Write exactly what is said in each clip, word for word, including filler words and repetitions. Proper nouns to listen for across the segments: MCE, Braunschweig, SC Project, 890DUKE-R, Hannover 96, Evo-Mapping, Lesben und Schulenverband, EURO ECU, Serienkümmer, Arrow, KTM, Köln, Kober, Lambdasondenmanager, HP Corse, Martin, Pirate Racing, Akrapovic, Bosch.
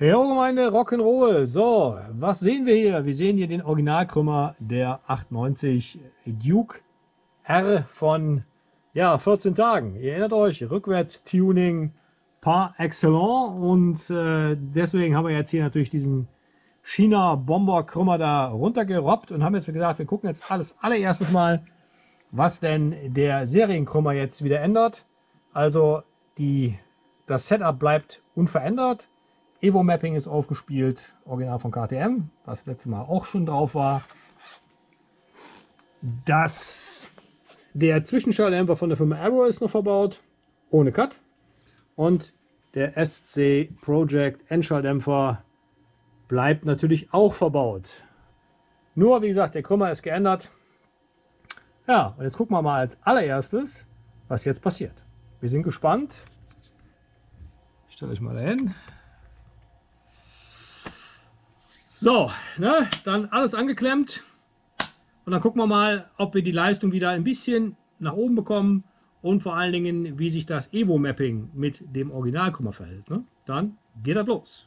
Jo, meine Rock'n'Roll. So, was sehen wir hier? Wir sehen hier den Originalkrümmer der acht neunzig Duke R von ja, vierzehn Tagen. Ihr erinnert euch, Rückwärts-Tuning par excellence. Und äh, deswegen haben wir jetzt hier natürlich diesen China-Bomber-Krümmer da runtergerobbt und haben jetzt gesagt, wir gucken jetzt alles allererstes mal, was denn der Serienkrümmer jetzt wieder ändert. Also die, das Setup bleibt unverändert. Evo-Mapping ist aufgespielt, original von K T M, was letztes Mal auch schon drauf war. Das, der Zwischenschalldämpfer von der Firma Arrow ist noch verbaut, ohne Cut. Und der S C Project Endschalldämpfer bleibt natürlich auch verbaut. Nur, wie gesagt, der Krümmer ist geändert. Ja, und jetzt gucken wir mal als allererstes, was jetzt passiert. Wir sind gespannt. Ich stelle euch mal dahin. So, ne, dann alles angeklemmt und dann gucken wir mal, ob wir die Leistung wieder ein bisschen nach oben bekommen und vor allen Dingen, wie sich das Evo-Mapping mit dem Originalkrümmer verhält. Ne? Dann geht das los.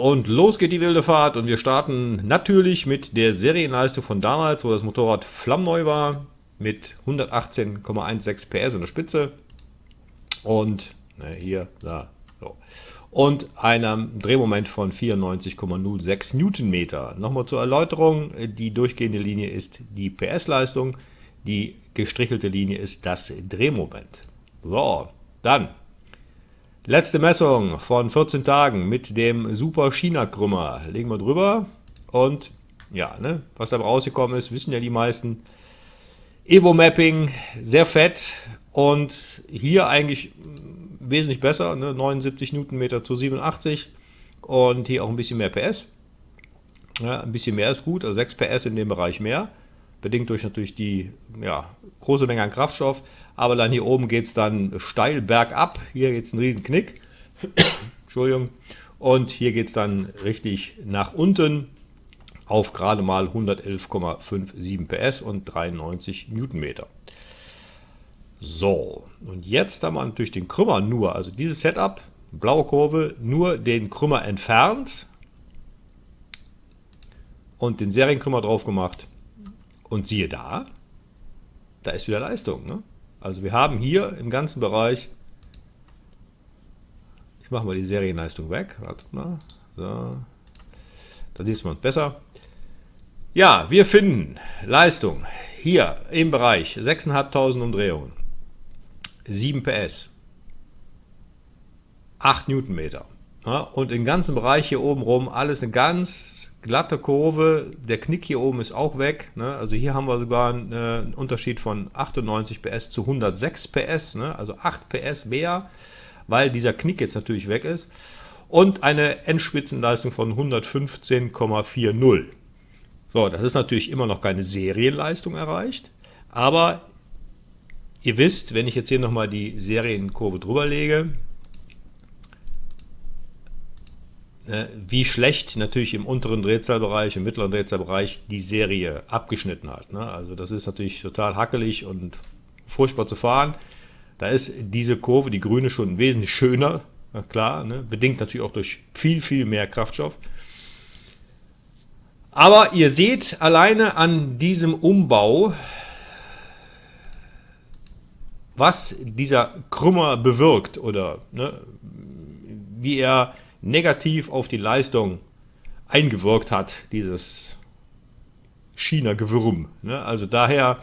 Und los geht die wilde Fahrt und wir starten natürlich mit der Serienleistung von damals, wo das Motorrad flammneu war, mit hundertachtzehn Komma sechzehn P S in der Spitze und na, hier, da, so. Und einem Drehmoment von vierundneunzig Komma null sechs Newtonmeter. Nochmal zur Erläuterung, die durchgehende Linie ist die P S-Leistung, die gestrichelte Linie ist das Drehmoment. So, dann. Letzte Messung von vierzehn Tagen mit dem Super China-Krümmer. Legen wir drüber und ja, ne, was dabei rausgekommen ist, wissen ja die meisten. Evo-Mapping, sehr fett und hier eigentlich wesentlich besser, ne, neunundsiebzig Newtonmeter zu siebenundachtzig und hier auch ein bisschen mehr P S. Ja, ein bisschen mehr ist gut, also sechs P S in dem Bereich mehr, bedingt durch natürlich die ja, große Menge an Kraftstoff. Aber dann hier oben geht es dann steil bergab. Hier geht es einen riesen Knick. Entschuldigung. Und hier geht es dann richtig nach unten auf gerade mal hundertelf Komma siebenundfünfzig P S und dreiundneunzig Newtonmeter. So, und jetzt haben wir natürlich den Krümmer nur, also dieses Setup, blaue Kurve, nur den Krümmer entfernt und den Serienkrümmer drauf gemacht. Und siehe da, da ist wieder Leistung, ne? Also wir haben hier im ganzen Bereich, ich mache mal die Serienleistung weg, wartet mal, so, da sieht man es besser. Ja, wir finden Leistung hier im Bereich sechstausendfünfhundert Umdrehungen, sieben P S, acht Newtonmeter. Ja, und im ganzen Bereich hier oben rum alles eine ganz glatte Kurve, der Knick hier oben ist auch weg, ne? Also hier haben wir sogar einen, äh, einen Unterschied von achtundneunzig P S zu hundertsechs P S, ne? Also acht P S mehr, weil dieser Knick jetzt natürlich weg ist und eine Endspitzenleistung von hundertfünfzehn Komma vierzig. So, das ist natürlich immer noch keine Serienleistung erreicht, aber ihr wisst, wenn ich jetzt hier nochmal die Serienkurve drüber lege, wie schlecht natürlich im unteren Drehzahlbereich, im mittleren Drehzahlbereich die Serie abgeschnitten hat. Also das ist natürlich total hackelig und furchtbar zu fahren. Da ist diese Kurve, die grüne, schon wesentlich schöner, klar, bedingt natürlich auch durch viel, viel mehr Kraftstoff. Aber ihr seht alleine an diesem Umbau, was dieser Krümmer bewirkt oder ne, wie er negativ auf die Leistung eingewirkt hat, dieses China-Gewürm. Ne? Also daher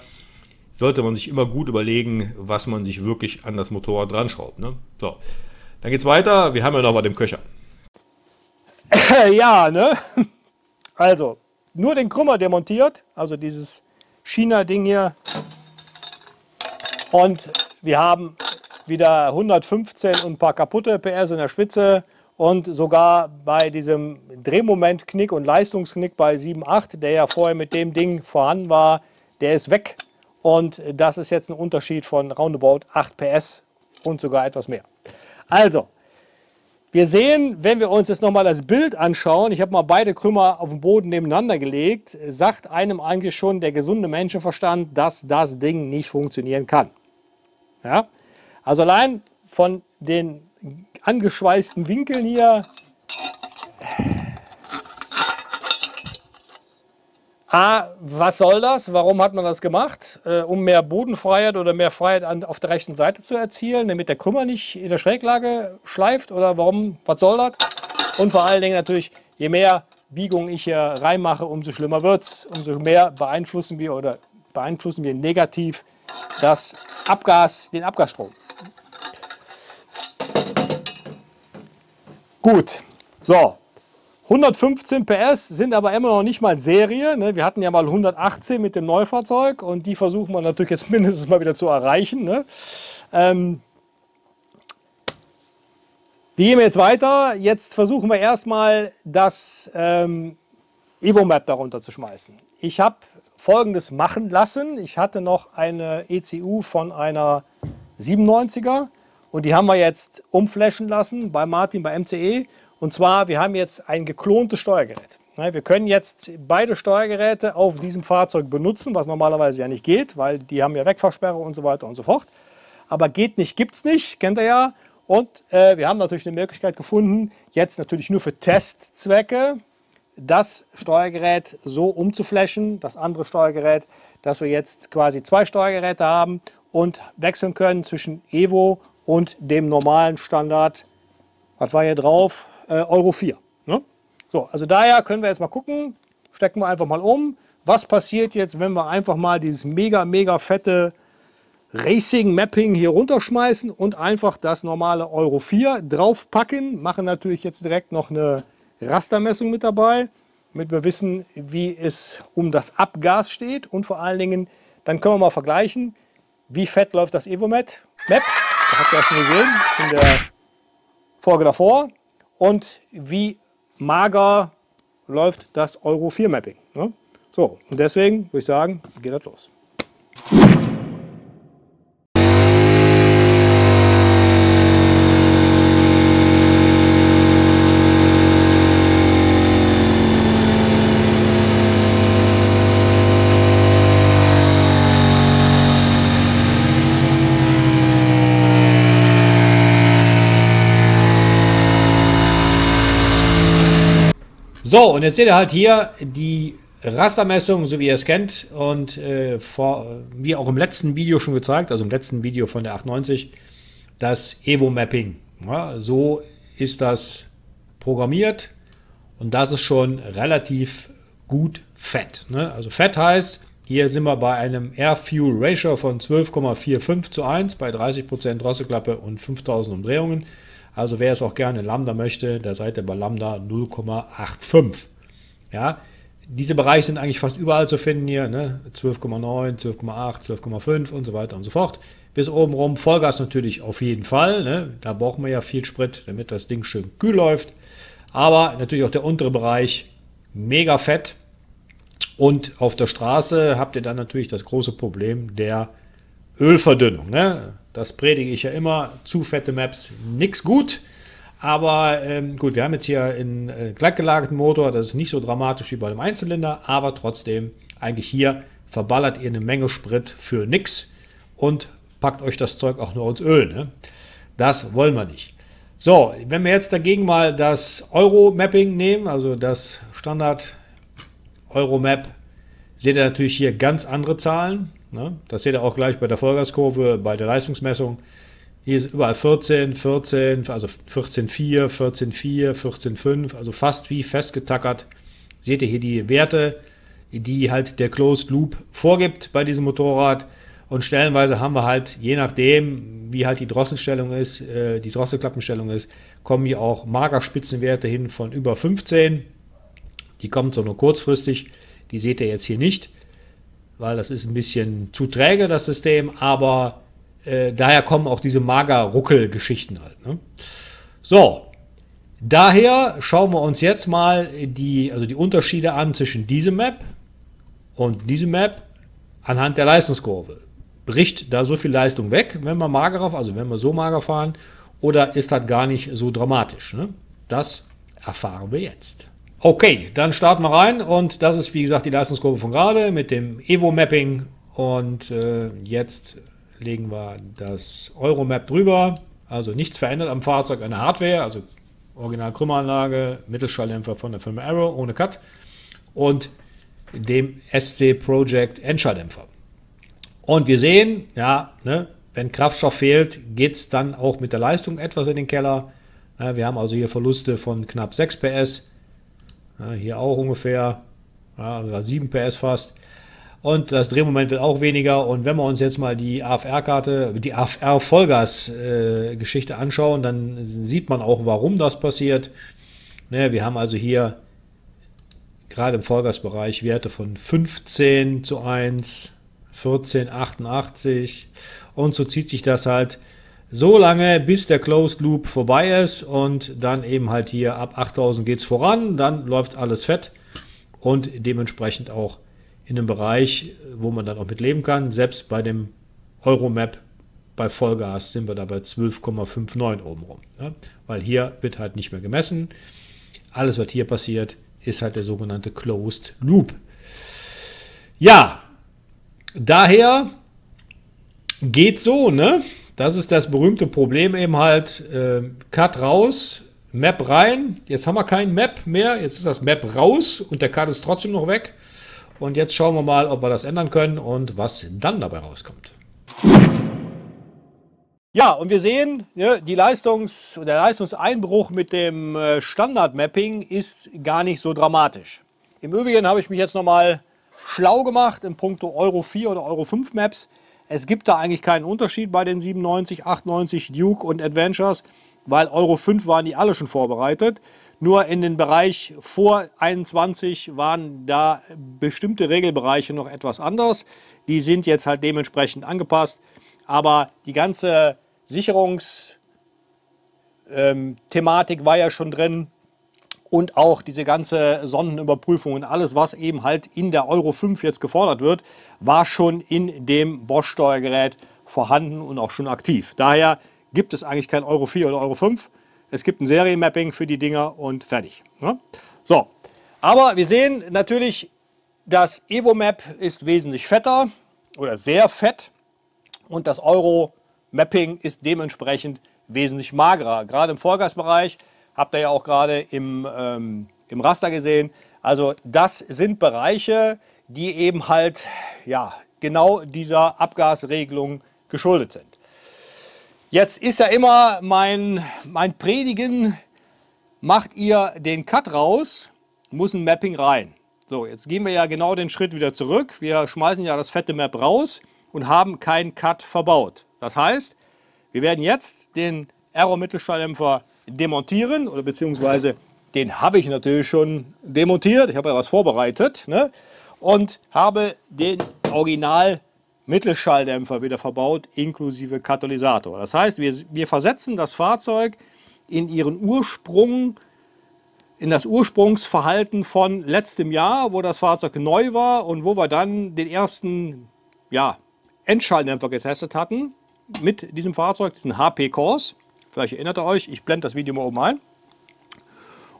sollte man sich immer gut überlegen, was man sich wirklich an das Motorrad dran schraubt. Ne? So, dann geht's weiter. Wir haben ja noch bei dem Köcher. Ja, ne? Also, nur den Krümmer demontiert, also dieses China-Ding hier. Und wir haben wieder hundertfünfzehn und ein paar kaputte P S in der Spitze. Und sogar bei diesem Drehmomentknick und Leistungsknick bei sieben Komma acht, der ja vorher mit dem Ding vorhanden war, der ist weg. Und das ist jetzt ein Unterschied von roundabout acht P S und sogar etwas mehr. Also, wir sehen, wenn wir uns jetzt nochmal das Bild anschauen, ich habe mal beide Krümmer auf den Boden nebeneinander gelegt, sagt einem eigentlich schon der gesunde Menschenverstand, dass das Ding nicht funktionieren kann. Ja? Also allein von den angeschweißten Winkeln hier. Ah, was soll das? Warum hat man das gemacht? Äh, um mehr Bodenfreiheit oder mehr Freiheit an, auf der rechten Seite zu erzielen, damit der Krümmer nicht in der Schräglage schleift? Oder warum? Was soll das? Und vor allen Dingen natürlich, je mehr Biegung ich hier reinmache, umso schlimmer wird es. Umso mehr beeinflussen wir oder beeinflussen wir negativ das Abgas, den Abgasstrom. Gut, so, hundertfünfzehn P S sind aber immer noch nicht mal Serie. Ne? Wir hatten ja mal hundertachtzehn mit dem Neufahrzeug und die versuchen wir natürlich jetzt mindestens mal wieder zu erreichen. Ne? Ähm, wir gehen jetzt weiter. Jetzt versuchen wir erstmal das ähm, Evomap darunter zu schmeißen. Ich habe Folgendes machen lassen. Ich hatte noch eine E C U von einer siebenundneunziger. Und die haben wir jetzt umflashen lassen bei Martin, bei M C E. Und zwar, wir haben jetzt ein geklontes Steuergerät. Wir können jetzt beide Steuergeräte auf diesem Fahrzeug benutzen, was normalerweise ja nicht geht, weil die haben ja Wegfahrsperre und so weiter und so fort. Aber geht nicht, gibt's nicht, kennt ihr ja. Und äh, wir haben natürlich eine Möglichkeit gefunden, jetzt natürlich nur für Testzwecke das Steuergerät so umzuflashen, das andere Steuergerät, dass wir jetzt quasi zwei Steuergeräte haben und wechseln können zwischen Evo und dem normalen Standard, was war hier drauf, äh, Euro vier. Ne? So, also daher können wir jetzt mal gucken, stecken wir einfach mal um. Was passiert jetzt, wenn wir einfach mal dieses mega, mega fette Racing-Mapping hier runterschmeißen und einfach das normale Euro vier draufpacken? Machen natürlich jetzt direkt noch eine Rastermessung mit dabei, damit wir wissen, wie es um das Abgas steht. Und vor allen Dingen, dann können wir mal vergleichen, wie fett läuft das Evomat. Map. Habt ihr ja schon gesehen in der Folge davor. Und wie mager läuft das Euro vier Mapping. Ne? So, und deswegen würde ich sagen, geht das los. So, und jetzt seht ihr halt hier die Rastermessung, so wie ihr es kennt und äh, vor, wie auch im letzten Video schon gezeigt, also im letzten Video von der acht neunzig, das Evo-Mapping. Ja, so ist das programmiert und das ist schon relativ gut fett. Ne? Also fett heißt, hier sind wir bei einem Air-Fuel-Ratio von zwölf Komma fünfundvierzig zu eins bei dreißig Prozent Drosselklappe und fünftausend Umdrehungen. Also wer es auch gerne in Lambda möchte, da seid ihr bei Lambda null Komma fünfundachtzig. Ja, diese Bereiche sind eigentlich fast überall zu finden hier, ne? zwölf Komma neun, zwölf Komma acht, zwölf Komma fünf und so weiter und so fort. Bis oben rum Vollgas natürlich auf jeden Fall, ne? Da brauchen wir ja viel Sprit, damit das Ding schön kühl läuft. Aber natürlich auch der untere Bereich mega fett. Und auf der Straße habt ihr dann natürlich das große Problem der Ölverdünnung, ne? Das predige ich ja immer, zu fette Maps, nix gut. Aber ähm, gut, wir haben jetzt hier einen äh, glattgelagerten Motor, das ist nicht so dramatisch wie bei dem Einzylinder, aber trotzdem eigentlich hier verballert ihr eine Menge Sprit für nix und packt euch das Zeug auch nur ins Öl. Ne? Das wollen wir nicht. So, wenn wir jetzt dagegen mal das Euro-Mapping nehmen, also das Standard-Euro-Map, seht ihr natürlich hier ganz andere Zahlen. Ne? Das seht ihr auch gleich bei der Vollgaskurve, bei der Leistungsmessung. Hier ist überall vierzehn, vierzehn, also vierzehn Komma vier, vierzehn Komma vier, vierzehn Komma fünf, also fast wie festgetackert. Seht ihr hier die Werte, die halt der Closed Loop vorgibt bei diesem Motorrad. Und stellenweise haben wir halt, je nachdem, wie halt die Drosselstellung ist, äh, die Drosselklappenstellung ist, kommen hier auch Magerspitzenwerte hin von über fünfzehn. Die kommen so nur kurzfristig, die seht ihr jetzt hier nicht, weil das ist ein bisschen zu träge, das System, aber äh, daher kommen auch diese Mager-Ruckel-Geschichten halt. Ne? So, daher schauen wir uns jetzt mal die, also die Unterschiede an zwischen diesem Map und diesem Map anhand der Leistungskurve. Bricht da so viel Leistung weg, wenn wir mager auf, also wenn wir so mager fahren, oder ist das gar nicht so dramatisch? Ne? Das erfahren wir jetzt. Okay, dann starten wir rein und das ist wie gesagt die Leistungskurve von gerade mit dem Evo-Mapping und äh, jetzt legen wir das Euro-Map drüber, also nichts verändert am Fahrzeug an der Hardware, also original Krümmeranlage, Mittelschalldämpfer von der Firma Arrow ohne Cut und dem S C Project Endschalldämpfer. Und wir sehen, ja, ne, wenn Kraftstoff fehlt, geht es dann auch mit der Leistung etwas in den Keller. Ja, wir haben also hier Verluste von knapp sechs P S, ja, hier auch ungefähr ja, sieben P S fast. Und das Drehmoment wird auch weniger. Und wenn wir uns jetzt mal die A F R-Karte, die A F R-Vollgas-Geschichte anschauen, dann sieht man auch, warum das passiert. Ne, wir haben also hier gerade im Vollgasbereich Werte von fünfzehn zu eins. vierzehn Komma achtundachtzig und so zieht sich das halt so lange, bis der Closed Loop vorbei ist und dann eben halt hier ab achttausend geht es voran, dann läuft alles fett und dementsprechend auch in einem Bereich, wo man dann auch mit leben kann. Selbst bei dem Euromap bei Vollgas sind wir da bei zwölf Komma neunundfünfzig obenrum, ne? Weil hier wird halt nicht mehr gemessen. Alles, was hier passiert, ist halt der sogenannte Closed Loop. Ja, daher geht so, ne? Das ist das berühmte Problem eben halt, äh, Cut raus, Map rein, jetzt haben wir kein Map mehr, jetzt ist das Map raus und der Cut ist trotzdem noch weg. Und jetzt schauen wir mal, ob wir das ändern können und was dann dabei rauskommt. Ja, und wir sehen, ne, die Leistungs- der Leistungseinbruch mit dem Standard-Mapping ist gar nicht so dramatisch. Im Übrigen habe ich mich jetzt nochmal schlau gemacht in puncto Euro vier oder Euro fünf Maps. Es gibt da eigentlich keinen Unterschied bei den siebenundneunzig, achtundneunzig Duke und Adventures, weil Euro fünf waren die alle schon vorbereitet. Nur in den Bereich vor einundzwanzig waren da bestimmte Regelbereiche noch etwas anders. Die sind jetzt halt dementsprechend angepasst. Aber die ganze Sicherungsthematik war ja schon drin. Und auch diese ganze Sondenüberprüfung und alles, was eben halt in der Euro fünf jetzt gefordert wird, war schon in dem Bosch-Steuergerät vorhanden und auch schon aktiv. Daher gibt es eigentlich kein Euro vier oder Euro fünf. Es gibt ein Serienmapping für die Dinger und fertig. Ja? So, aber wir sehen natürlich, das Evo-Map ist wesentlich fetter oder sehr fett und das Euro-Mapping ist dementsprechend wesentlich magerer. Gerade im Vollgasbereich. Habt ihr ja auch gerade im, ähm, im Raster gesehen. Also das sind Bereiche, die eben halt ja, genau dieser Abgasregelung geschuldet sind. Jetzt ist ja immer mein, mein Predigen, macht ihr den Cut raus, muss ein Mapping rein. So, jetzt gehen wir ja genau den Schritt wieder zurück. Wir schmeißen ja das fette Map raus und haben keinen Cut verbaut. Das heißt, wir werden jetzt den Aero-Mittelschalldämpfer demontieren oder beziehungsweise den habe ich natürlich schon demontiert. Ich habe ja was vorbereitet, ne? Und habe den Original Mittelschalldämpfer wieder verbaut inklusive Katalysator. Das heißt, wir, wir versetzen das Fahrzeug in ihren Ursprung, in das Ursprungsverhalten von letztem Jahr, wo das Fahrzeug neu war und wo wir dann den ersten ja, Endschalldämpfer getestet hatten mit diesem Fahrzeug, diesen H P Corse Vielleicht erinnert ihr euch, ich blende das Video mal oben ein.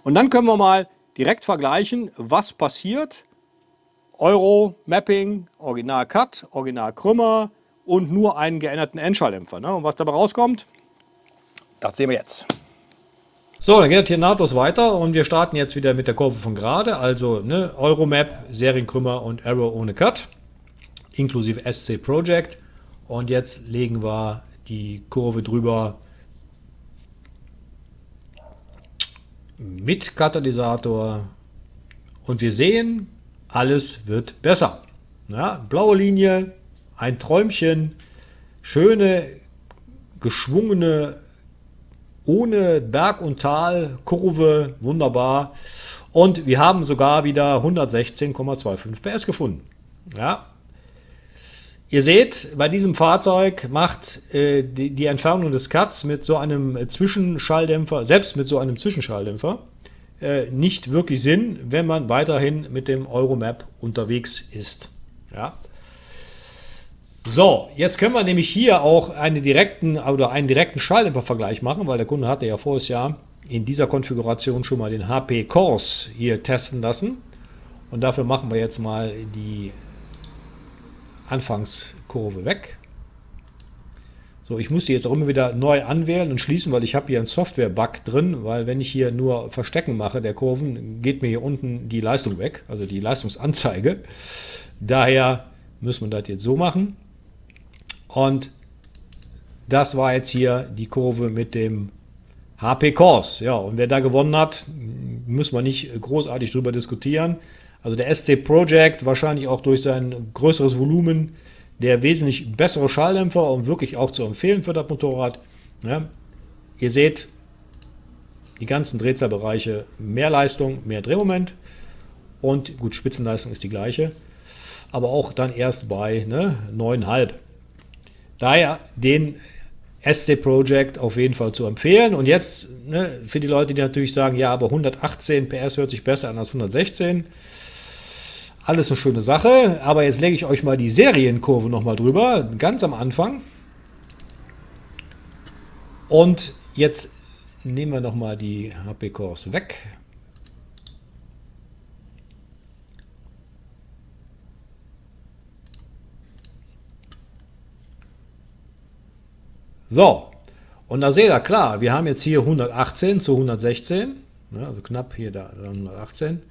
Und dann können wir mal direkt vergleichen, was passiert. Euro, Mapping, Original Cut, Original Krümmer und nur einen geänderten Endschalldämpfer. Ne? Und was dabei rauskommt, das sehen wir jetzt. So, dann geht das hier nahtlos weiter und wir starten jetzt wieder mit der Kurve von gerade. Also ne, Euromap, Serienkrümmer und Arrow ohne Cut, inklusive S C Project. Und jetzt legen wir die Kurve drüber mit Katalysator. Und wir sehen, alles wird besser. Ja, blaue Linie, ein Träumchen, schöne, geschwungene, ohne Berg und Tal, Kurve, wunderbar. Und wir haben sogar wieder hundertsechzehn Komma fünfundzwanzig P S gefunden. Ja. Ihr seht, bei diesem Fahrzeug macht äh, die, die Entfernung des Cuts mit so einem Zwischenschalldämpfer, selbst mit so einem Zwischenschalldämpfer, äh, nicht wirklich Sinn, wenn man weiterhin mit dem Euromap unterwegs ist. Ja. So, jetzt können wir nämlich hier auch einen direkten oder einen direkten Schalldämpfervergleich machen, weil der Kunde hatte ja voriges Jahr in dieser Konfiguration schon mal den H P Corse hier testen lassen. Und dafür machen wir jetzt mal die Anfangskurve weg. So, ich muss die jetzt auch immer wieder neu anwählen und schließen, weil ich habe hier einen Software-Bug drin, weil wenn ich hier nur Verstecken mache der Kurven, geht mir hier unten die Leistung weg, also die Leistungsanzeige. Daher müssen wir das jetzt so machen. Und das war jetzt hier die Kurve mit dem H P Corse. Ja, und wer da gewonnen hat, müssen wir nicht großartig drüber diskutieren. Also der S C Project, wahrscheinlich auch durch sein größeres Volumen, der wesentlich bessere Schalldämpfer und wirklich auch zu empfehlen für das Motorrad. Ja, ihr seht, die ganzen Drehzahlbereiche, mehr Leistung, mehr Drehmoment. Und gut, Spitzenleistung ist die gleiche, aber auch dann erst bei ne, neun Komma fünf. Daher den S C Project auf jeden Fall zu empfehlen. Und jetzt ne, für die Leute, die natürlich sagen, ja, aber hundertachtzehn P S hört sich besser an als hundertsechzehn. Alles eine schöne Sache, aber jetzt lege ich euch mal die Serienkurve nochmal drüber, ganz am Anfang. Und jetzt nehmen wir nochmal die H P Corse weg. So, und da seht ihr, klar, wir haben jetzt hier hundertachtzehn zu hundertsechzehn, ne, also knapp hier da hundertachtzehn,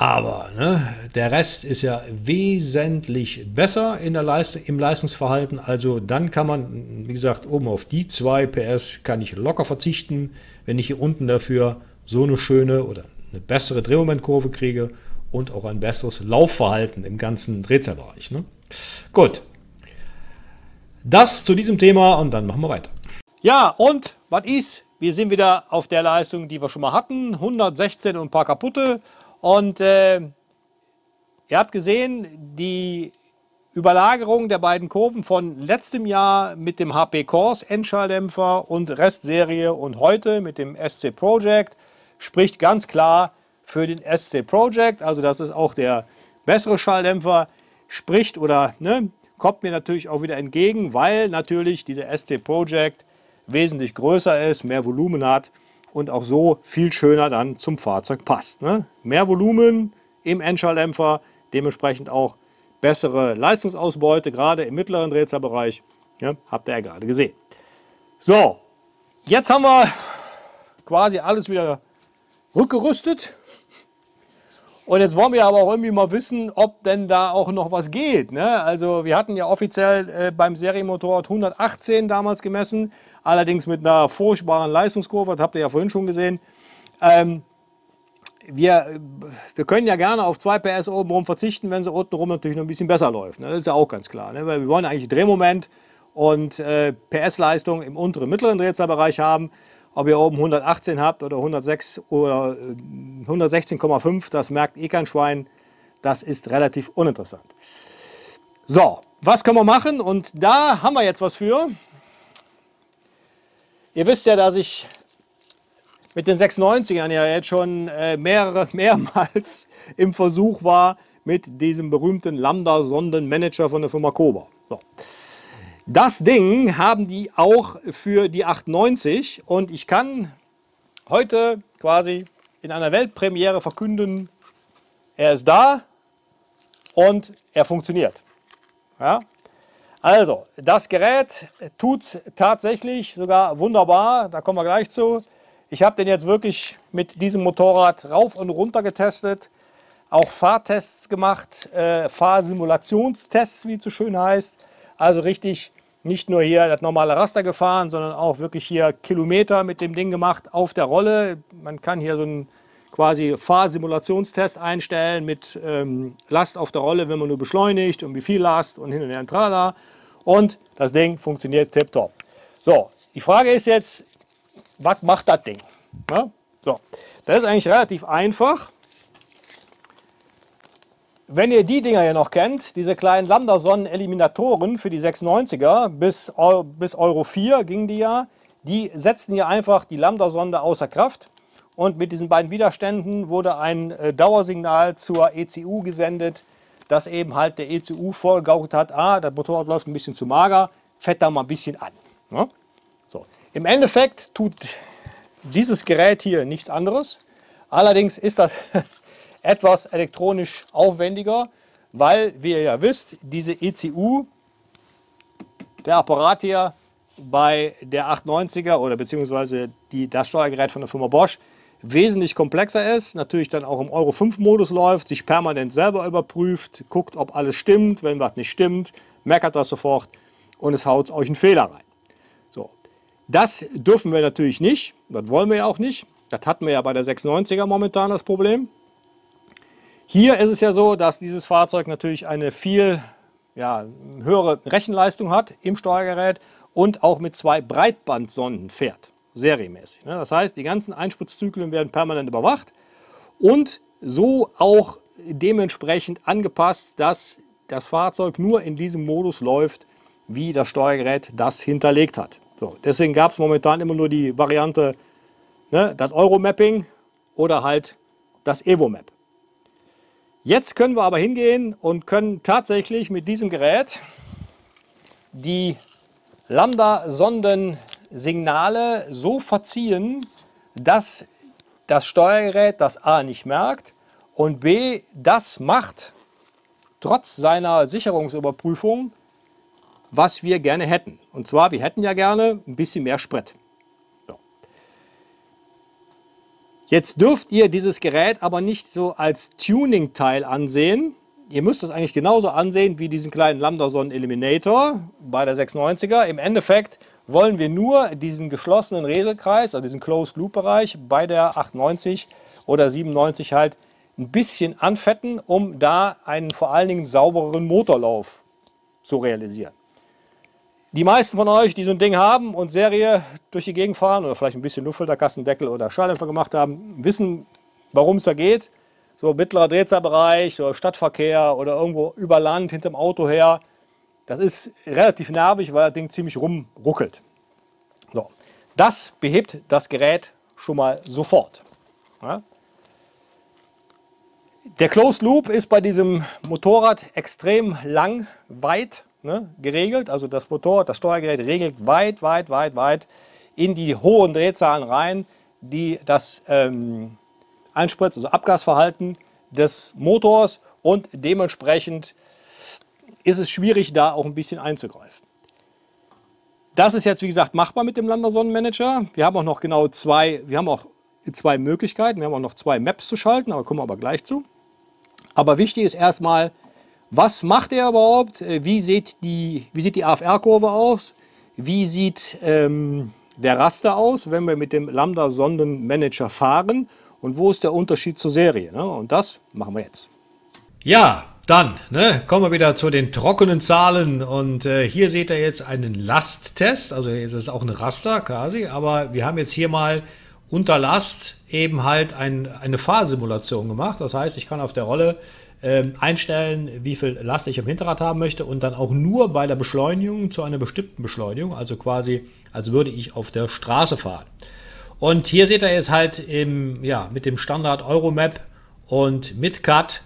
aber ne, der Rest ist ja wesentlich besser in der Leiste, im Leistungsverhalten, also dann kann man, wie gesagt, oben auf die zwei P S kann ich locker verzichten, wenn ich hier unten dafür so eine schöne oder eine bessere Drehmomentkurve kriege und auch ein besseres Laufverhalten im ganzen Drehzahlbereich. Ne? Gut. Das zu diesem Thema und dann machen wir weiter. Ja, und was ist? Wir sind wieder auf der Leistung, die wir schon mal hatten. hundertsechzehn und ein paar kaputte. Und äh, ihr habt gesehen, die Überlagerung der beiden Kurven von letztem Jahr mit dem H P Corse Endschalldämpfer und Restserie und heute mit dem S C Project spricht ganz klar für den S C Project. Also das ist auch der bessere Schalldämpfer, spricht oder... ne? Kommt mir natürlich auch wieder entgegen, weil natürlich dieser S C Project wesentlich größer ist, mehr Volumen hat und auch so viel schöner dann zum Fahrzeug passt. Ne? Mehr Volumen im Endschalldämpfer, dementsprechend auch bessere Leistungsausbeute, gerade im mittleren Drehzahlbereich, ja, habt ihr ja gerade gesehen. So, jetzt haben wir quasi alles wieder rückgerüstet. Und jetzt wollen wir aber auch irgendwie mal wissen, ob denn da auch noch was geht. Ne? Also wir hatten ja offiziell äh, beim Serienmotorrad hundertachtzehn damals gemessen, allerdings mit einer furchtbaren Leistungskurve, das habt ihr ja vorhin schon gesehen. Ähm, wir, wir können ja gerne auf zwei P S obenrum verzichten, wenn sie untenrum natürlich noch ein bisschen besser läuft. Ne? Das ist ja auch ganz klar, ne? Weil wir wollen eigentlich Drehmoment und äh, P S-Leistung im unteren, mittleren Drehzahlbereich haben. Ob ihr oben hundertachtzehn habt oder hundertsechs oder hundertsechzehn Komma fünf, das merkt eh kein Schwein. Das ist relativ uninteressant. So, was können wir machen? Und da haben wir jetzt was für. Ihr wisst ja, dass ich mit den sechsundneunzigern ja jetzt schon mehrere, mehrmals im Versuch war mit diesem berühmten Lambdasondenmanager von der Firma Kober. So. Das Ding haben die auch für die acht neunzig und ich kann heute quasi in einer Weltpremiere verkünden, er ist da und er funktioniert. Ja? Also, das Gerät tut tatsächlich sogar wunderbar, da kommen wir gleich zu. Ich habe den jetzt wirklich mit diesem Motorrad rauf und runter getestet, auch Fahrtests gemacht, äh, Fahrsimulationstests, wie es so schön heißt. Also richtig, nicht nur hier das normale Raster gefahren, sondern auch wirklich hier Kilometer mit dem Ding gemacht auf der Rolle. Man kann hier so einen quasi Fahrsimulationstest einstellen mit ähm, Last auf der Rolle, wenn man nur beschleunigt und wie viel Last und hin und her und tralala. Und das Ding funktioniert tipptopp. So, die Frage ist jetzt, was macht das Ding? Ja? So, das ist eigentlich relativ einfach. Wenn ihr die Dinger hier noch kennt, diese kleinen Lambdasonden-Eliminatoren für die sechs neunziger, bis, bis Euro vier gingen die ja, die setzten hier einfach die Lambdasonde außer Kraft und mit diesen beiden Widerständen wurde ein Dauersignal zur E C U gesendet, das eben halt der E C U vorgegaukelt hat, ah, das Motorrad läuft ein bisschen zu mager, fett da mal ein bisschen an. Ja? So. Im Endeffekt tut dieses Gerät hier nichts anderes, allerdings ist das etwas elektronisch aufwendiger, weil, wie ihr ja wisst, diese E C U, der Apparat hier bei der acht neunziger oder beziehungsweise die, das Steuergerät von der Firma Bosch, wesentlich komplexer ist, natürlich dann auch im Euro fünf Modus läuft, sich permanent selber überprüft, guckt, ob alles stimmt, wenn was nicht stimmt, meckert das sofort und es haut euch einen Fehler rein. So, das dürfen wir natürlich nicht, das wollen wir ja auch nicht, das hatten wir ja bei der sechs neunziger momentan das Problem. Hier ist es ja so, dass dieses Fahrzeug natürlich eine viel ja, höhere Rechenleistung hat im Steuergerät und auch mit zwei Breitbandsonden fährt, serienmäßig. Das heißt, die ganzen Einspritzzyklen werden permanent überwacht und so auch dementsprechend angepasst, dass das Fahrzeug nur in diesem Modus läuft, wie das Steuergerät das hinterlegt hat. So, deswegen gab es momentan immer nur die Variante, ne, das Euro-Mapping oder halt das Evo-Map. Jetzt können wir aber hingehen und können tatsächlich mit diesem Gerät die Lambda-Sondensignale so verziehen, dass das Steuergerät das A nicht merkt und B das macht, trotz seiner Sicherungsüberprüfung, was wir gerne hätten. Und zwar, wir hätten ja gerne ein bisschen mehr Sprit. Jetzt dürft ihr dieses Gerät aber nicht so als Tuning-Teil ansehen. Ihr müsst es eigentlich genauso ansehen wie diesen kleinen Lambdasonden-Eliminator bei der sechs neunziger. Im Endeffekt wollen wir nur diesen geschlossenen Reselkreis, also diesen Closed-Loop-Bereich bei der acht neunzig oder siebenundneunzig halt ein bisschen anfetten, um da einen vor allen Dingen saubereren Motorlauf zu realisieren. Die meisten von euch, die so ein Ding haben und Serie durch die Gegend fahren oder vielleicht ein bisschen Luftfilterkassendeckel oder Schalldämpfer gemacht haben, wissen, warum es da geht. So mittlerer Drehzahlbereich oder Stadtverkehr oder irgendwo über Land hinterm Auto her. Das ist relativ nervig, weil das Ding ziemlich rumruckelt. So, das behebt das Gerät schon mal sofort. Ja? Der Closed Loop ist bei diesem Motorrad extrem lang, weit. Ne, geregelt, also das Motor, das Steuergerät regelt weit, weit, weit, weit in die hohen Drehzahlen rein, die das ähm, Einspritz-, also Abgasverhalten des Motors und dementsprechend ist es schwierig, da auch ein bisschen einzugreifen. Das ist jetzt, wie gesagt, machbar mit dem Lambdasondenmanager. Wir haben auch noch genau zwei, wir haben auch zwei Möglichkeiten, wir haben auch noch zwei Maps zu schalten, aber kommen wir aber gleich zu. Aber wichtig ist erstmal, was macht er überhaupt? Wie sieht die, wie sieht die A F R-Kurve aus? Wie sieht ähm, der Raster aus, wenn wir mit dem Lambda-Sonden-Manager fahren? Und wo ist der Unterschied zur Serie? Ne? Und das machen wir jetzt. Ja, dann ne, kommen wir wieder zu den trockenen Zahlen. Und äh, hier seht ihr jetzt einen Lasttest. Also das ist auch ein Raster quasi. Aber wir haben jetzt hier mal unter Last eben halt ein, eine Fahrsimulation gemacht. Das heißt, ich kann auf der Rolle einstellen, wie viel Last ich im Hinterrad haben möchte und dann auch nur bei der Beschleunigung zu einer bestimmten Beschleunigung, also quasi, als würde ich auf der Straße fahren. Und hier seht ihr jetzt halt im, ja, mit dem Standard Euromap und mit Cut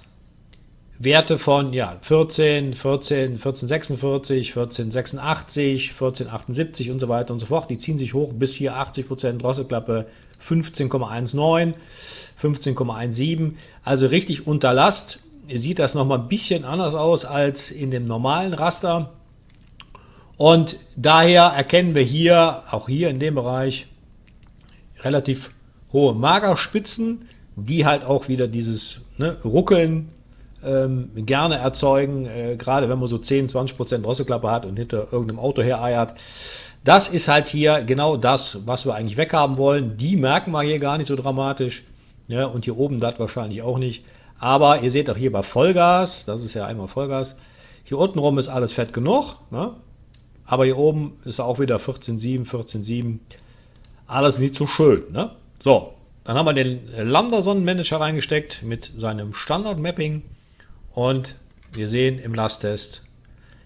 Werte von ja, vierzehn, vierzehn, vierzehn sechsundvierzig, vierzehn sechsundachtzig, vierzehn achtundsiebzig und so weiter und so fort. Die ziehen sich hoch bis hier achtzig Prozent Drosselklappe fünfzehn Komma neunzehn, fünfzehn Komma siebzehn. Also richtig unter Last sieht das nochmal ein bisschen anders aus als in dem normalen Raster. Und daher erkennen wir hier, auch hier in dem Bereich, relativ hohe Magerspitzen, die halt auch wieder dieses ne, Ruckeln ähm, gerne erzeugen, äh, gerade wenn man so zehn, zwanzig Prozent Drosselklappe hat und hinter irgendeinem Auto hereiert. Das ist halt hier genau das, was wir eigentlich weghaben wollen. Die merken wir hier gar nicht so dramatisch, ne? Und hier oben das wahrscheinlich auch nicht. Aber ihr seht auch hier bei Vollgas, das ist ja einmal Vollgas, hier unten rum ist alles fett genug, ne? Aber hier oben ist auch wieder vierzehn Komma sieben, vierzehn Komma sieben, alles nicht so schön, ne? So, dann haben wir den Lambdasondenmanager reingesteckt mit seinem Standard-Mapping und wir sehen im Lasttest,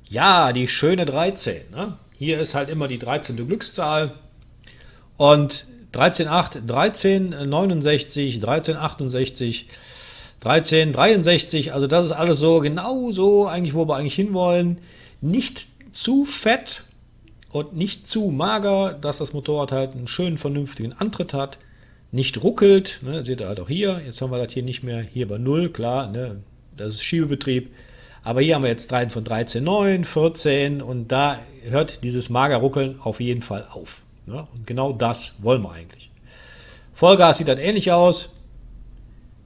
ja, die schöne dreizehn, ne? Hier ist halt immer die dreizehnte Glückszahl und dreizehn Komma acht, dreizehn Komma neunundsechzig, dreizehn Komma achtundsechzig, dreizehn Komma dreiundsechzig, also das ist alles so genau so eigentlich, wo wir eigentlich hinwollen. Nicht zu fett und nicht zu mager, dass das Motorrad halt einen schönen, vernünftigen Antritt hat, nicht ruckelt, ne, seht ihr halt auch hier, jetzt haben wir das hier nicht mehr, hier bei null, klar, ne, das ist Schiebebetrieb, aber hier haben wir jetzt drei von dreizehn Komma neun, vierzehn und da hört dieses Magerruckeln auf jeden Fall auf, ne, und genau das wollen wir eigentlich. Vollgas sieht das ähnlich aus.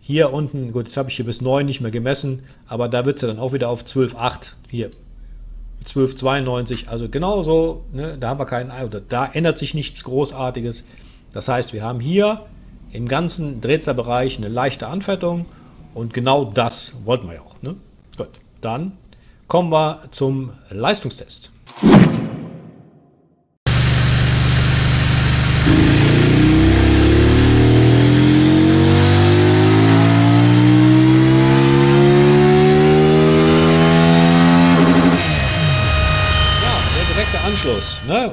Hier unten, gut, jetzt habe ich hier bis neun nicht mehr gemessen, aber da wird es ja dann auch wieder auf zwölf Komma acht, hier zwölf Komma zweiundneunzig, also genauso, ne, da haben wir keinen, oder da ändert sich nichts Großartiges. Das heißt, wir haben hier im ganzen Drehzahlbereich eine leichte Anfettung und genau das wollten wir ja auch, ne? Gut, dann kommen wir zum Leistungstest.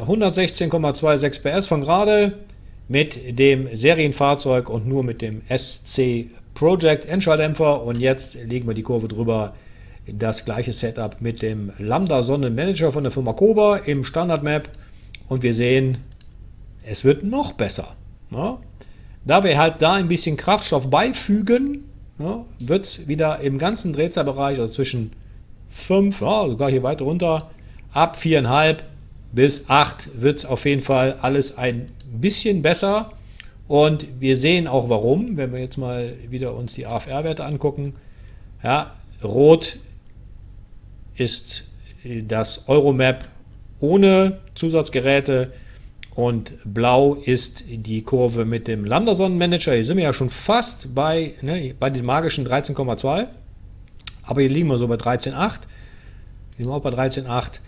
hundertsechzehn Komma sechsundzwanzig P S von gerade mit dem Serienfahrzeug und nur mit dem S C Project Endschalldämpfer und jetzt legen wir die Kurve drüber. Das gleiche Setup mit dem Lambdasondenmanager von der Firma Kober im Standard-Map und wir sehen, es wird noch besser. Ja? Da wir halt da ein bisschen Kraftstoff beifügen, ja, wird es wieder im ganzen Drehzahlbereich, also zwischen fünf, ja, sogar hier weiter runter, ab vier Komma fünf bis acht wird es auf jeden Fall alles ein bisschen besser und wir sehen auch warum, wenn wir jetzt mal wieder uns die A F R-Werte angucken. Ja, rot ist das Euromap ohne Zusatzgeräte und blau ist die Kurve mit dem Lambdasondenmanager. Hier sind wir ja schon fast bei, ne, bei den magischen dreizehn Komma zwei, aber hier liegen wir so bei dreizehn Komma acht, liegen wir auch bei dreizehn Komma acht.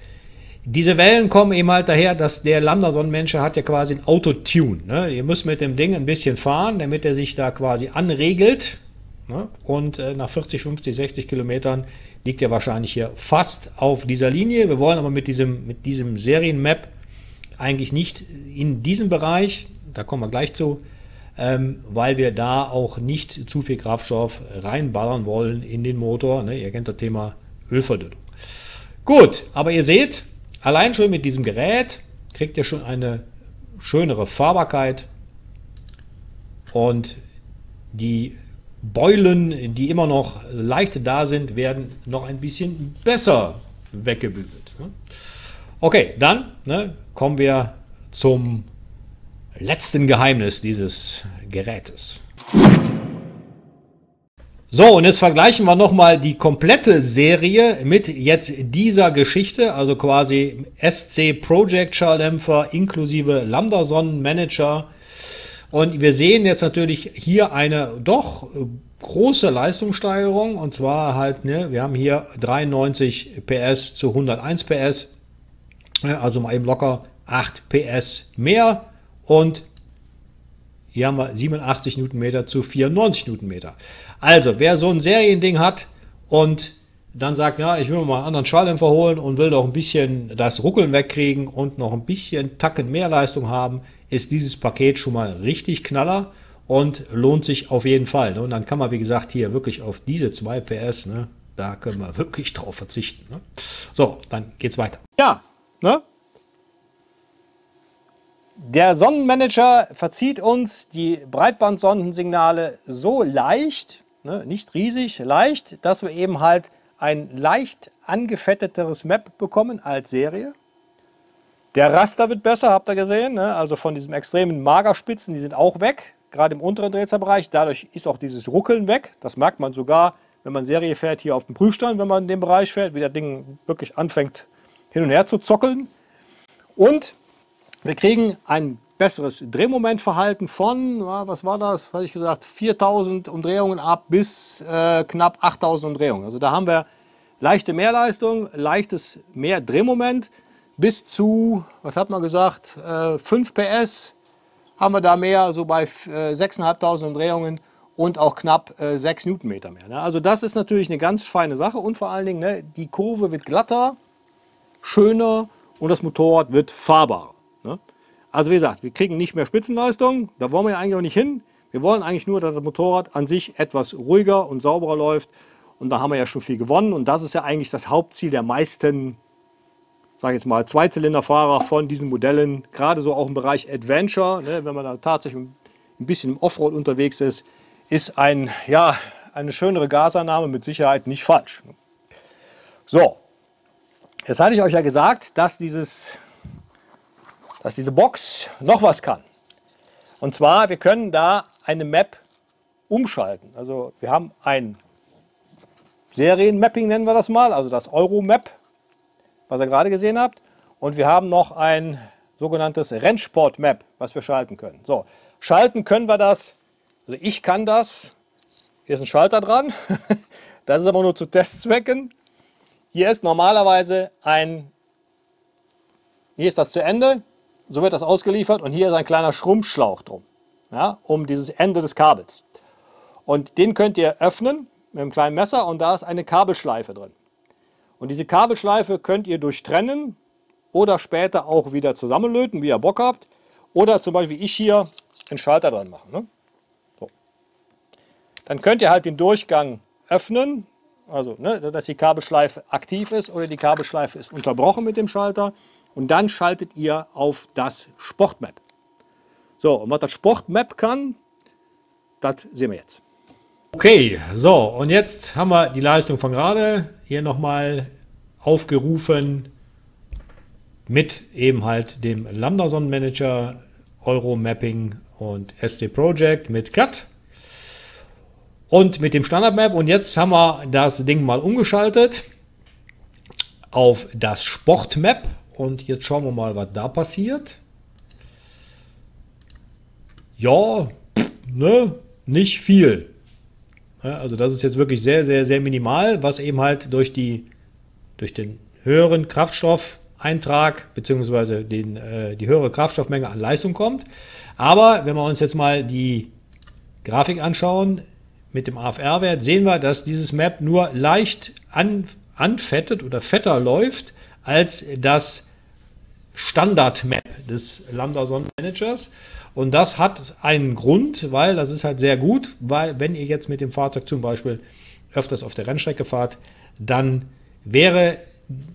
Diese Wellen kommen eben halt daher, dass der Lambdasondenmanager hat ja quasi ein Autotune. Ne? Ihr müsst mit dem Ding ein bisschen fahren, damit er sich da quasi anregelt. Ne? Und äh, nach vierzig, fünfzig, sechzig Kilometern liegt er wahrscheinlich hier fast auf dieser Linie. Wir wollen aber mit diesem, mit diesem Serienmap eigentlich nicht in diesem Bereich, da kommen wir gleich zu, ähm, weil wir da auch nicht zu viel Kraftstoff reinballern wollen in den Motor. Ne? Ihr kennt das Thema Ölverdünnung. Gut, aber ihr seht, allein schon mit diesem Gerät kriegt ihr schon eine schönere Fahrbarkeit und die Beulen, die immer noch leicht da sind, werden noch ein bisschen besser weggebügelt. Okay, dann ne, kommen wir zum letzten Geheimnis dieses Gerätes. So, und jetzt vergleichen wir nochmal die komplette Serie mit jetzt dieser Geschichte, also quasi S C Project Schalldämpfer inklusive Lambdasondenmanager. Und wir sehen jetzt natürlich hier eine doch große Leistungssteigerung und zwar halt, ne, wir haben hier dreiundneunzig P S zu hunderteins P S, also mal eben locker acht P S mehr und hier haben wir siebenundachtzig Newtonmeter zu vierundneunzig Newtonmeter. Also, wer so ein Seriending hat und dann sagt, ja, ich will mir mal einen anderen Schalldämpfer holen und will noch ein bisschen das Ruckeln wegkriegen und noch ein bisschen Tacken mehr Leistung haben, ist dieses Paket schon mal richtig Knaller und lohnt sich auf jeden Fall. Und dann kann man, wie gesagt, hier wirklich auf diese zwei P S, ne, Da können wir wirklich drauf verzichten. Ne? So, dann geht's weiter. Ja, ne? Der Sonnenmanager verzieht uns die Breitbandsonnensignale so leicht, ne, nicht riesig, leicht, dass wir eben halt ein leicht angefetteteres Map bekommen als Serie. Der Raster wird besser, habt ihr gesehen, ne? Also von diesen extremen Magerspitzen, die sind auch weg, gerade im unteren Drehzahlbereich. Dadurch ist auch dieses Ruckeln weg, das merkt man sogar, wenn man Serie fährt, hier auf dem Prüfstand, wenn man in dem Bereich fährt, wie das Ding wirklich anfängt hin und her zu zockeln. Und wir kriegen ein besseres Drehmomentverhalten von, was war das, hatte ich gesagt, viertausend Umdrehungen ab bis äh, knapp achttausend Umdrehungen. Also da haben wir leichte Mehrleistung, leichtes mehr Drehmoment bis zu, was hat man gesagt, äh, fünf P S haben wir da mehr, so bei äh, sechstausendfünfhundert Umdrehungen und auch knapp äh, sechs Newtonmeter mehr. Ne? Also das ist natürlich eine ganz feine Sache und vor allen Dingen, ne, die Kurve wird glatter, schöner und das Motorrad wird fahrbarer. Also wie gesagt, wir kriegen nicht mehr Spitzenleistung, da wollen wir ja eigentlich auch nicht hin. Wir wollen eigentlich nur, dass das Motorrad an sich etwas ruhiger und sauberer läuft und da haben wir ja schon viel gewonnen und das ist ja eigentlich das Hauptziel der meisten, sage ich jetzt mal, Zweizylinderfahrer von diesen Modellen, gerade so auch im Bereich Adventure, ne, wenn man da tatsächlich ein bisschen im Offroad unterwegs ist, ist ein, ja, eine schönere Gasannahme mit Sicherheit nicht falsch. So, jetzt hatte ich euch ja gesagt, dass dieses... dass diese Box noch was kann. Und zwar, wir können da eine Map umschalten. Also wir haben ein Serienmapping, nennen wir das mal, also das Euro-Map, was ihr gerade gesehen habt. Und wir haben noch ein sogenanntes Rennsport-Map, was wir schalten können. So, schalten können wir das, also ich kann das, hier ist ein Schalter dran, das ist aber nur zu Testzwecken. Hier ist normalerweise ein, hier ist das zu Ende. So wird das ausgeliefert und hier ist ein kleiner Schrumpfschlauch drum, ja, um dieses Ende des Kabels. Und den könnt ihr öffnen mit einem kleinen Messer und da ist eine Kabelschleife drin. Und diese Kabelschleife könnt ihr durchtrennen oder später auch wieder zusammenlöten, wie ihr Bock habt. Oder zum Beispiel wie ich hier einen Schalter dran machen. Ne? So. Dann könnt ihr halt den Durchgang öffnen, also ne, dass die Kabelschleife aktiv ist oder die Kabelschleife ist unterbrochen mit dem Schalter. Und dann schaltet ihr auf das Sportmap. So, und was das Sportmap kann, das sehen wir jetzt. Okay, so, und jetzt haben wir die Leistung von gerade hier nochmal aufgerufen mit eben halt dem Lambdasondenmanager, Euro-Mapping und S C Project mit C A D und mit dem Standard-Map. Und jetzt haben wir das Ding mal umgeschaltet auf das Sportmap. Und jetzt schauen wir mal, was da passiert. Ja, ne, nicht viel. Also das ist jetzt wirklich sehr, sehr, sehr minimal, was eben halt durch, die, durch den höheren Kraftstoffeintrag bzw. den, äh, die höhere Kraftstoffmenge an Leistung kommt. Aber wenn wir uns jetzt mal die Grafik anschauen mit dem A F R-Wert, sehen wir, dass dieses Map nur leicht an, anfettet oder fetter läuft als das Standard-Map des Lambda-Sonnen-Managers. Und das hat einen Grund, weil das ist halt sehr gut, weil wenn ihr jetzt mit dem Fahrzeug zum Beispiel öfters auf der Rennstrecke fahrt, dann wäre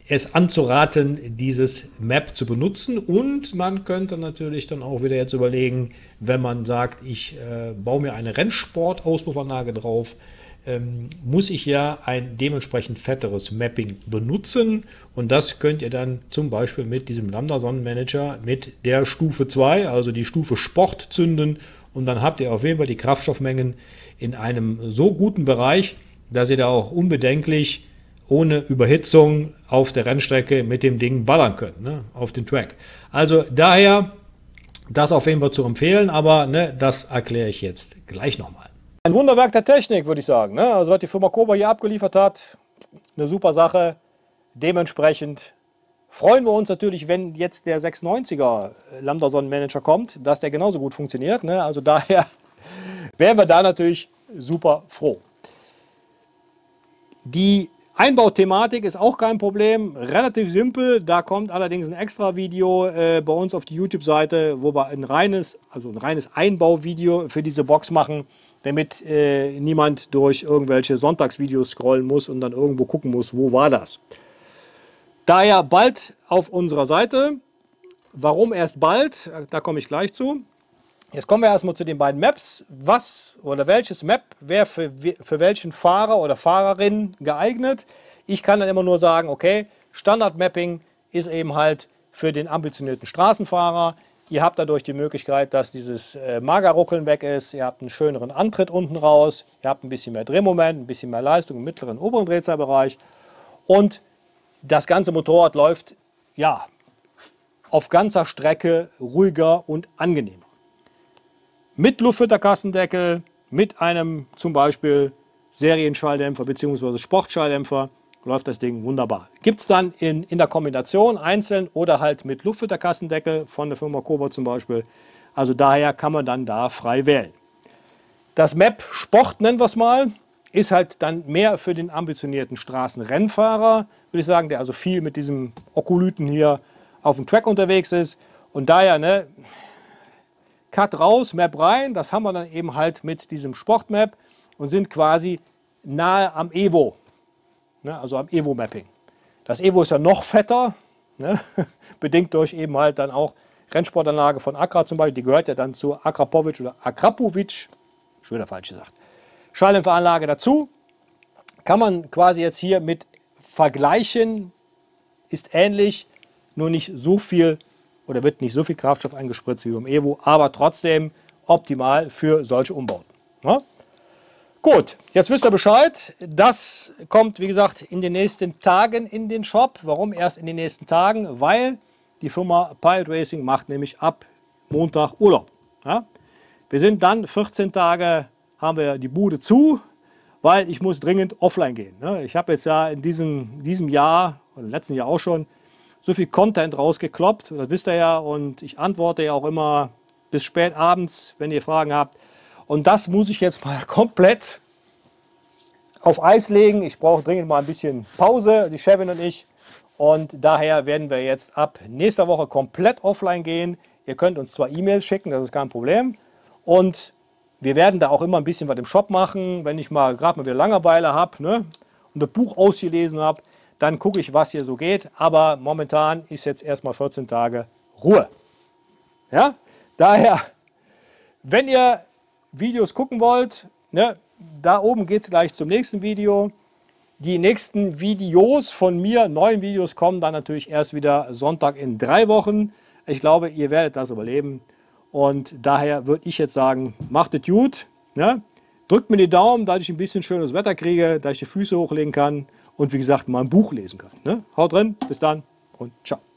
es anzuraten, dieses Map zu benutzen. Und man könnte natürlich dann auch wieder jetzt überlegen, wenn man sagt, ich äh, baue mir eine Rennsport-Auspuffanlage drauf, muss ich ja ein dementsprechend fetteres Mapping benutzen und das könnt ihr dann zum Beispiel mit diesem Lambda-Sonnenmanager mit der Stufe zwei, also die Stufe Sport zünden und dann habt ihr auf jeden Fall die Kraftstoffmengen in einem so guten Bereich, dass ihr da auch unbedenklich ohne Überhitzung auf der Rennstrecke mit dem Ding ballern könnt, ne, auf den Track. Also daher das auf jeden Fall zu empfehlen, aber ne, das erkläre ich jetzt gleich nochmal. Ein Wunderwerk der Technik, würde ich sagen. Also was die Firma Kober hier abgeliefert hat, eine super Sache. Dementsprechend freuen wir uns natürlich, wenn jetzt der sechshundertneunziger Lambda-Sonnenmanager kommt, dass der genauso gut funktioniert. Also daher wären wir da natürlich super froh. Die Einbauthematik ist auch kein Problem, relativ simpel. Da kommt allerdings ein extra Video äh, bei uns auf die YouTube-Seite, wo wir ein reines, also ein reines Einbauvideo für diese Box machen. damit äh, niemand durch irgendwelche Sonntagsvideos scrollen muss und dann irgendwo gucken muss, wo war das. Daher bald auf unserer Seite. Warum erst bald? Da komme ich gleich zu. Jetzt kommen wir erstmal zu den beiden Maps. Was oder welches Map wäre für, für welchen Fahrer oder Fahrerin geeignet? Ich kann dann immer nur sagen, okay, Standard-Mapping ist eben halt für den ambitionierten Straßenfahrer. Ihr habt dadurch die Möglichkeit, dass dieses äh, Magerruckeln weg ist. Ihr habt einen schöneren Antritt unten raus. Ihr habt ein bisschen mehr Drehmoment, ein bisschen mehr Leistung im mittleren, oberen Drehzahlbereich. Und das ganze Motorrad läuft, ja, auf ganzer Strecke ruhiger und angenehmer. Mit Luftfütterkassendeckel, mit einem zum Beispiel Serienschalldämpfer bzw. Sportschalldämpfer läuft das Ding wunderbar. Gibt es dann in, in der Kombination einzeln oder halt mit Luftfütterkassendeckel von der Firma Kober zum Beispiel. Also daher kann man dann da frei wählen. Das Map Sport, nennen wir es mal, ist halt dann mehr für den ambitionierten Straßenrennfahrer, würde ich sagen, der also viel mit diesem Okolyten hier auf dem Track unterwegs ist. Und daher, ne, Cut raus, Map rein, das haben wir dann eben halt mit diesem Sportmap und sind quasi nahe am Evo, ne, also am Evo-Mapping. Das Evo ist ja noch fetter, ne, bedingt durch eben halt dann auch Rennsportanlage von Akra zum Beispiel, die gehört ja dann zu Akrapovic oder Akrapovic, schon wieder falsch gesagt. Schalldämpferanlage dazu, kann man quasi jetzt hier mit vergleichen, ist ähnlich, nur nicht so viel oder wird nicht so viel Kraftstoff eingespritzt wie beim Evo, aber trotzdem optimal für solche Umbauten. Ja? Gut, jetzt wisst ihr Bescheid, das kommt wie gesagt in den nächsten Tagen in den Shop. Warum erst in den nächsten Tagen? Weil die Firma Pirate Racing macht nämlich ab Montag Urlaub. Ja? Wir sind dann vierzehn Tage, haben wir die Bude zu, weil ich muss dringend offline gehen. Ich habe jetzt ja in diesem, diesem Jahr, oder im letzten Jahr auch schon, so viel Content rausgekloppt, das wisst ihr ja, und ich antworte ja auch immer bis spät abends, wenn ihr Fragen habt. Und das muss ich jetzt mal komplett auf Eis legen. Ich brauche dringend mal ein bisschen Pause, die Chefin und ich. Und daher werden wir jetzt ab nächster Woche komplett offline gehen. Ihr könnt uns zwar E-Mails schicken, das ist kein Problem. Und wir werden da auch immer ein bisschen was im Shop machen, wenn ich mal gerade mal wieder Langeweile habe, ne, und das Buch ausgelesen habe, dann gucke ich, was hier so geht. Aber momentan ist jetzt erstmal vierzehn Tage Ruhe. Ja, daher, wenn ihr Videos gucken wollt, ne, da oben geht es gleich zum nächsten Video. Die nächsten Videos von mir, neuen Videos, kommen dann natürlich erst wieder Sonntag in drei Wochen. Ich glaube, ihr werdet das überleben. Und daher würde ich jetzt sagen, macht es gut, ne? Drückt mir die Daumen, dass ich ein bisschen schönes Wetter kriege, dass ich die Füße hochlegen kann und wie gesagt mal ein Buch lesen kann, ne? Haut rein, bis dann und ciao.